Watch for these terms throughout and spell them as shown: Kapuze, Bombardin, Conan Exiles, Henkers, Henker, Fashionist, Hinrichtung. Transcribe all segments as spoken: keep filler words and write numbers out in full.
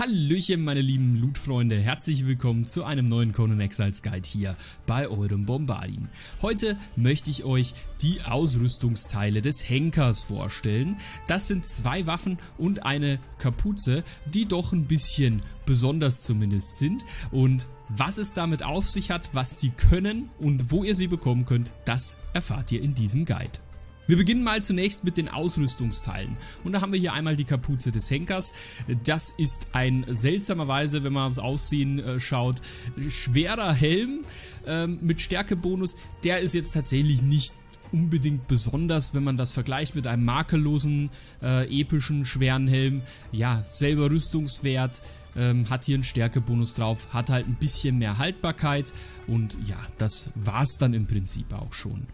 Hallöchen meine lieben Loot-Freunde, herzlich willkommen zu einem neuen Conan Exiles Guide hier bei eurem Bombardin. Heute möchte ich euch die Ausrüstungsteile des Henkers vorstellen. Das sind zwei Waffen und eine Kapuze, die doch ein bisschen besonders zumindest sind, und was es damit auf sich hat, was die können und wo ihr sie bekommen könnt, das erfahrt ihr in diesem Guide. Wir beginnen mal zunächst mit den Ausrüstungsteilen, und da haben wir hier einmal die Kapuze des Henkers. Das ist ein seltsamerweise, wenn man aufs Aussehen äh, schaut, schwerer Helm ähm, mit Stärkebonus. Der ist jetzt tatsächlich nicht unbedingt besonders, wenn man das vergleicht mit einem makellosen, äh, epischen, schweren Helm. Ja, selber Rüstungswert, ähm, hat hier einen Stärkebonus drauf, hat halt ein bisschen mehr Haltbarkeit, und ja, das war's dann im Prinzip auch schon.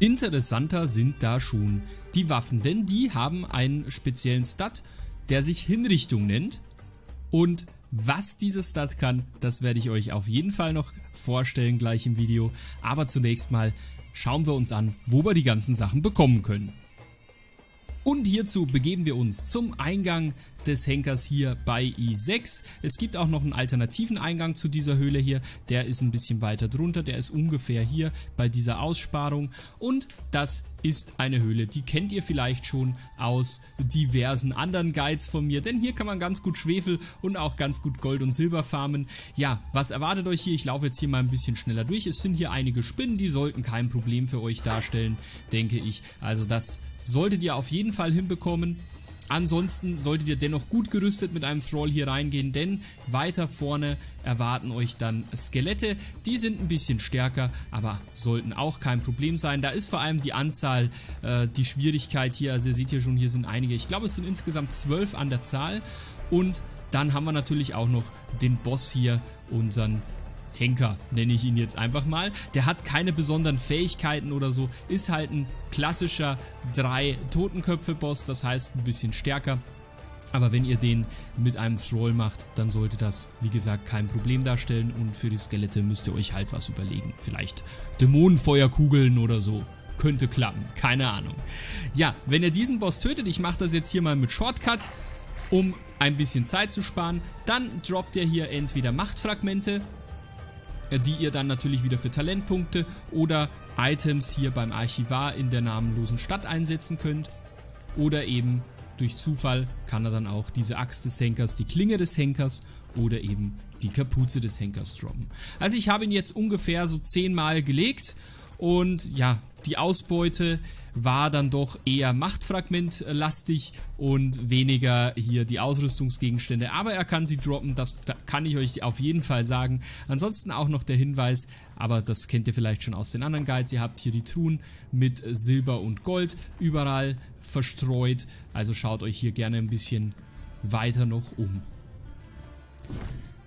Interessanter sind da schon die Waffen, denn die haben einen speziellen Stat, der sich Hinrichtung nennt, und was dieses Stat kann, das werde ich euch auf jeden Fall noch vorstellen gleich im Video, aber zunächst mal schauen wir uns an, wo wir die ganzen Sachen bekommen können. Und hierzu begeben wir uns zum Eingang des Henkers hier bei I sechs. Es gibt auch noch einen alternativen Eingang zu dieser Höhle hier. Der ist ein bisschen weiter drunter. Der ist ungefähr hier bei dieser Aussparung. Und das ist eine Höhle, die kennt ihr vielleicht schon aus diversen anderen Guides von mir. Denn hier kann man ganz gut Schwefel und auch ganz gut Gold und Silber farmen. Ja, was erwartet euch hier? Ich laufe jetzt hier mal ein bisschen schneller durch. Es sind hier einige Spinnen, die sollten kein Problem für euch darstellen, denke ich. Also das solltet ihr auf jeden Fall hinbekommen. Ansonsten solltet ihr dennoch gut gerüstet mit einem Thrall hier reingehen, denn weiter vorne erwarten euch dann Skelette. Die sind ein bisschen stärker, aber sollten auch kein Problem sein. Da ist vor allem die Anzahl, äh, die Schwierigkeit hier. Also ihr seht hier schon, hier sind einige. Ich glaube, es sind insgesamt zwölf an der Zahl. Und dann haben wir natürlich auch noch den Boss hier, unseren Henker, nenne ich ihn jetzt einfach mal. Der hat keine besonderen Fähigkeiten oder so, ist halt ein klassischer drei Totenköpfe Boss, das heißt ein bisschen stärker. Aber wenn ihr den mit einem Thrall macht, dann sollte das, wie gesagt, kein Problem darstellen, und für die Skelette müsst ihr euch halt was überlegen. Vielleicht Dämonenfeuerkugeln oder so. Könnte klappen, keine Ahnung. Ja, wenn ihr diesen Boss tötet, ich mache das jetzt hier mal mit Shortcut, um ein bisschen Zeit zu sparen, dann droppt ihr hier entweder Machtfragmente, die ihr dann natürlich wieder für Talentpunkte oder Items hier beim Archivar in der namenlosen Stadt einsetzen könnt. Oder eben durch Zufall kann er dann auch diese Axt des Henkers, die Klinge des Henkers oder eben die Kapuze des Henkers droppen. Also ich habe ihn jetzt ungefähr so zehnmal gelegt, und ja, die Ausbeute war dann doch eher machtfragmentlastig und weniger hier die Ausrüstungsgegenstände. Aber er kann sie droppen, das kann ich euch auf jeden Fall sagen. Ansonsten auch noch der Hinweis, aber das kennt ihr vielleicht schon aus den anderen Guides. Ihr habt hier die Truhen mit Silber und Gold überall verstreut. Also schaut euch hier gerne ein bisschen weiter noch um.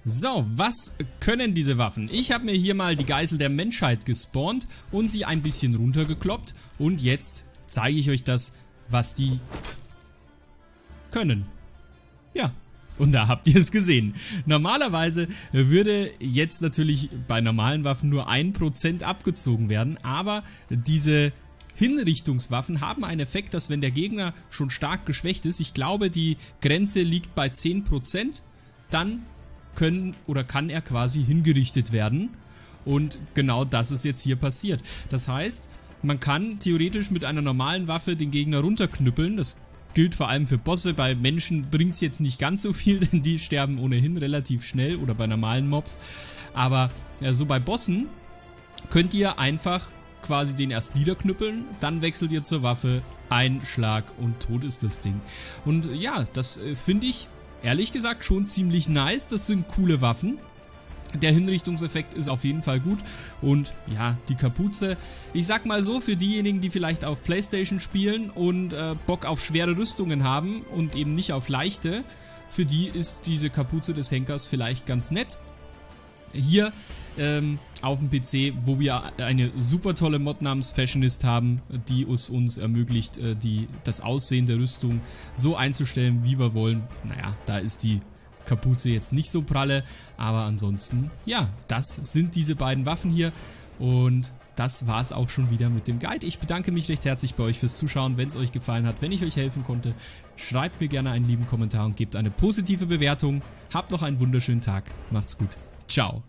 So, was können diese Waffen? Ich habe mir hier mal die Geißel der Menschheit gespawnt und sie ein bisschen runtergekloppt. Und jetzt zeige ich euch das, was die können. Ja, und da habt ihr es gesehen. Normalerweise würde jetzt natürlich bei normalen Waffen nur ein Prozent abgezogen werden, aber diese Hinrichtungswaffen haben einen Effekt, dass wenn der Gegner schon stark geschwächt ist, ich glaube die Grenze liegt bei zehn Prozent, dann können oder kann er quasi hingerichtet werden, und genau das ist jetzt hier passiert. Das heißt, man kann theoretisch mit einer normalen Waffe den Gegner runterknüppeln, das gilt vor allem für Bosse, bei Menschen bringt es jetzt nicht ganz so viel, denn die sterben ohnehin relativ schnell, oder bei normalen Mobs, aber so also bei Bossen könnt ihr einfach quasi den erst niederknüppeln, dann wechselt ihr zur Waffe, ein Schlag und tot ist das Ding. Und ja, das äh, finde ich ehrlich gesagt schon ziemlich nice, das sind coole Waffen. Der Hinrichtungseffekt ist auf jeden Fall gut, und ja, die Kapuze, ich sag mal so, für diejenigen, die vielleicht auf PlayStation spielen und äh, Bock auf schwere Rüstungen haben und eben nicht auf leichte, für die ist diese Kapuze des Henkers vielleicht ganz nett. Hier ähm, auf dem P C, wo wir eine super tolle Mod namens Fashionist haben, die es uns ermöglicht, äh, die, das Aussehen der Rüstung so einzustellen, wie wir wollen. Naja, da ist die Kapuze jetzt nicht so pralle, aber ansonsten, ja, das sind diese beiden Waffen hier, und das war es auch schon wieder mit dem Guide. Ich bedanke mich recht herzlich bei euch fürs Zuschauen. Wenn es euch gefallen hat, wenn ich euch helfen konnte, schreibt mir gerne einen lieben Kommentar und gebt eine positive Bewertung. Habt noch einen wunderschönen Tag. Macht's gut. Ciao.